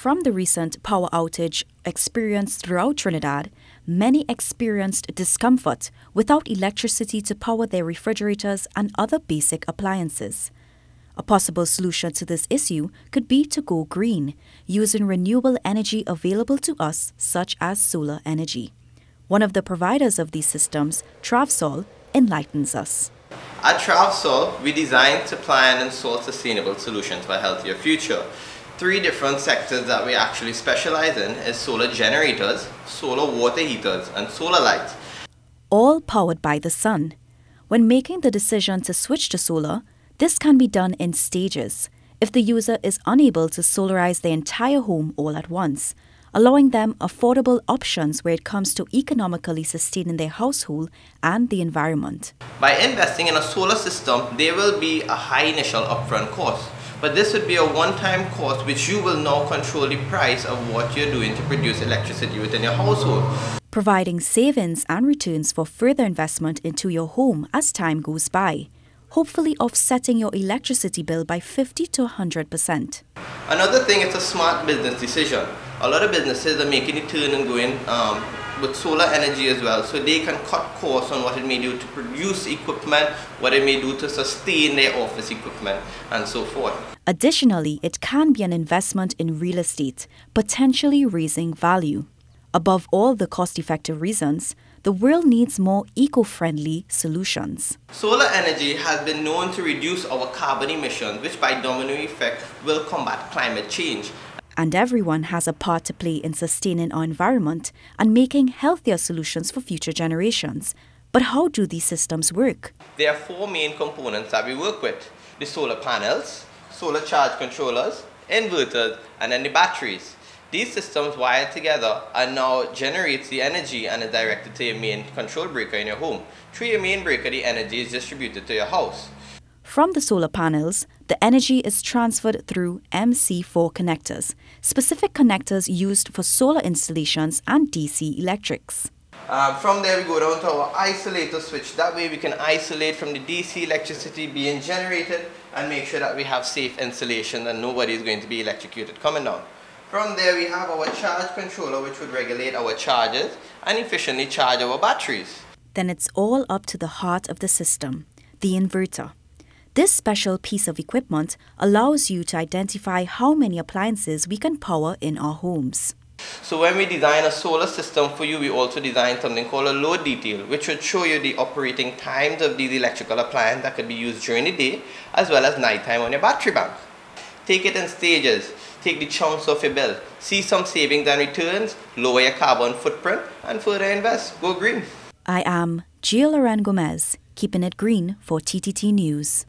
From the recent power outage experienced throughout Trinidad, many experienced discomfort without electricity to power their refrigerators and other basic appliances. A possible solution to this issue could be to go green, using renewable energy available to us, such as solar energy. One of the providers of these systems, TravSol, enlightens us. At TravSol, we design, supply and install sustainable solutions for a healthier future. Three different sectors that we actually specialize in is solar generators, solar water heaters and solar lights. All powered by the sun. When making the decision to switch to solar, this can be done in stages, if the user is unable to solarize their entire home all at once, allowing them affordable options where it comes to economically sustaining their household and the environment. By investing in a solar system, there will be a high initial upfront cost, but this would be a one-time cost which you will now control the price of what you're doing to produce electricity within your household, providing savings and returns for further investment into your home as time goes by, hopefully offsetting your electricity bill by 50% to 100%. Another thing, it's a smart business decision. A lot of businesses are making a turn and going with solar energy as well, so they can cut costs on what it may do to produce equipment, what it may do to sustain their office equipment, and so forth. Additionally, it can be an investment in real estate, potentially raising value. Above all the cost-effective reasons, the world needs more eco-friendly solutions. Solar energy has been known to reduce our carbon emissions, which by domino effect will combat climate change. And everyone has a part to play in sustaining our environment and making healthier solutions for future generations. But how do these systems work? There are four main components that we work with: the solar panels, solar charge controllers, inverters, and then the batteries. These systems wired together and now generates the energy and is directed to your main control breaker in your home. Through your main breaker, the energy is distributed to your house. From the solar panels, the energy is transferred through MC4 connectors, specific connectors used for solar installations and DC electrics. From there we go down to our isolator switch. That way we can isolate from the DC electricity being generated and make sure that we have safe insulation and nobody is going to be electrocuted coming down. From there we have our charge controller, which would regulate our charges and efficiently charge our batteries. Then it's all up to the heart of the system, the inverter. This special piece of equipment allows you to identify how many appliances we can power in our homes. So when we design a solar system for you, we also design something called a load detail, which would show you the operating times of these electrical appliances that could be used during the day as well as nighttime on your battery bank. Take it in stages. Take the chunks of your bill. See some savings and returns, lower your carbon footprint, and further invest. Go green. I am Yia-Loren Gomez, keeping it green for TTT News.